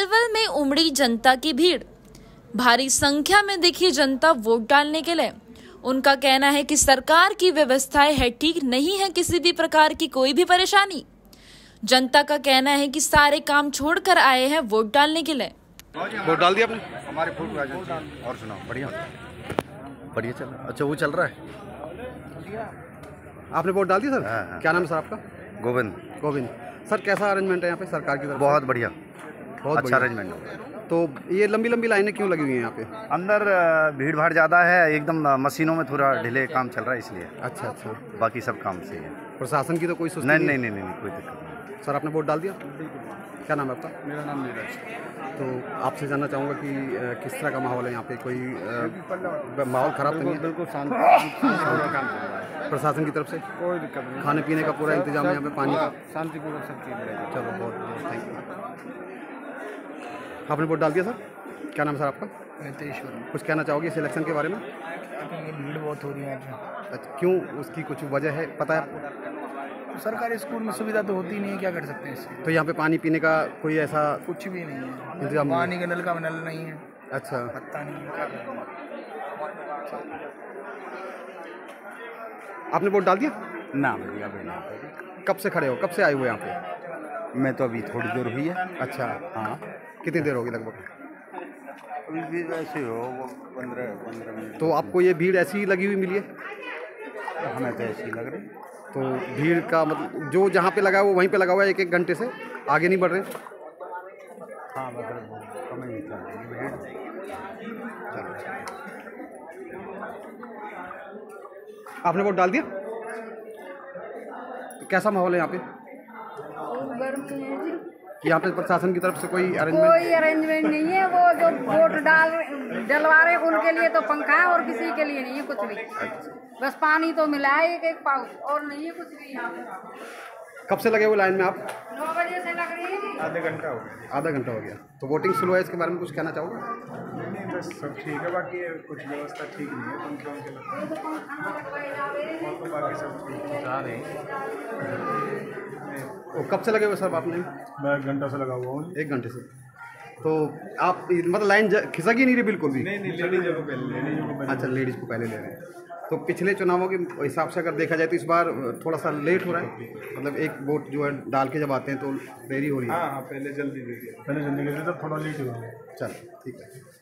पलवल में उमड़ी जनता की भीड़, भारी संख्या में दिखी जनता वोट डालने के लिए। उनका कहना है कि सरकार की व्यवस्थाएं है ठीक नहीं है, किसी भी प्रकार की कोई भी परेशानी। जनता का कहना है कि सारे काम छोड़कर आए हैं वोट डालने के लिए। वोट डाल दिया आपने हमारे और सुनाओ, बढ़िया चल रहा है। अच्छा वो चल रहा है, आपने वोट डाल दिया सर? हाँ। क्या नाम है सर आपका? गोविंद। सर कैसा अरेंजमेंट है यहाँ पे सरकार की तरफ? बहुत बढ़िया, बहुत अच्छा अरेंजमेंट है। तो ये लंबी लंबी लाइनें क्यों लगी हुई हैं यहाँ पे? अंदर भीड़ भाड़ ज़्यादा है, एकदम मशीनों में थोड़ा ढिले काम चल रहा है इसलिए। अच्छा, बाकी सब काम सही है। प्रशासन की तो कोई सुस्ती नहीं? नहीं, कोई दिक्कत नहीं। सर आपने वोट डाल दिया? क्या नाम है आपका? मेरा नाम नीरज। तो आपसे जानना चाहूँगा कि किस तरह का माहौल है यहाँ पे, कोई माहौल खराब तो नहीं है? बिल्कुल शांत काम चल रहा है। प्रशासन की तरफ से कोई दिक्कत नहीं, खाने पीने का पूरा इंतजाम है यहाँ पे, पानी का शांतिपूर्वक सब चीज़ है। चलो बहुत थैंक यू। आपने वोट डाल दिया सर? क्या नाम सर आपका? कुछ कहना चाहोगे इस इलेक्शन के बारे में? भीड़ बहुत हो रही है, क्यों, उसकी कुछ वजह है पता है आपको? सरकारी स्कूल में सुविधा तो होती नहीं है, क्या कर सकते हैं इससे? तो यहाँ पे पानी पीने का कोई ऐसा कुछ भी नहीं है इंतजाम? पानी का नल का नल नहीं है। अच्छा पता नहीं। आपने वोट डाल दिया ना? भैया कब से खड़े हो, कब से आए हुए यहाँ पे? मैं तो अभी थोड़ी देर हुई है। अच्छा हाँ, कितनी देर होगी लगभग? ऐसे हो 15 मिनट। तो आपको ये भीड़ ऐसी ही लगी हुई मिली है? हमें तो ऐसी लग रही। तो भीड़ का मतलब जो जहाँ पे लगा है वो वहीं पे लगा हुआ है, 1-1 घंटे से आगे नहीं बढ़ रहे? हाँ मतलब। आपने वोट डाल दिया? कैसा माहौल है यहाँ पे? यहाँ पे प्रशासन की तरफ से कोई अरेंजमेंट नहीं है। वो जो वोट डलवा रहे उनके लिए तो पंखा है और किसी के लिए नहीं है कुछ भी। अच्छा। बस पानी तो मिला है 1-1 पाउच और नहीं है कुछ भी। कब से लगे हुए लाइन में आप? 9 बजे से लग रही है। आधा घंटा हो गया। तो वोटिंग स्लो है, इसके बारे में कुछ कहना चाहोगे? नहीं बस सब ठीक है, बाकी कुछ व्यवस्था ठीक नहीं है, पंखे। तो कब से लगे हुए सर आपने? मैं 1 घंटा से लगा हुआ हूँ। 1 घंटे से? तो आप मतलब लाइन खिसक ही नहीं रही बिल्कुल भी? नहीं, लेडीज़ को पहले। अच्छा लेडीज़ को पहले ले रहे हैं। तो पिछले चुनावों के हिसाब से अगर देखा जाए तो इस बार थोड़ा सा लेट हो रहा है, मतलब एक वोट जो है डाल के जब आते हैं तो देरी हो रही है। हाँ, पहले जल्दी दे दिया, पहले जल्दी दे दिया, तब थोड़ा लेट हो रहा है। चलो ठीक है।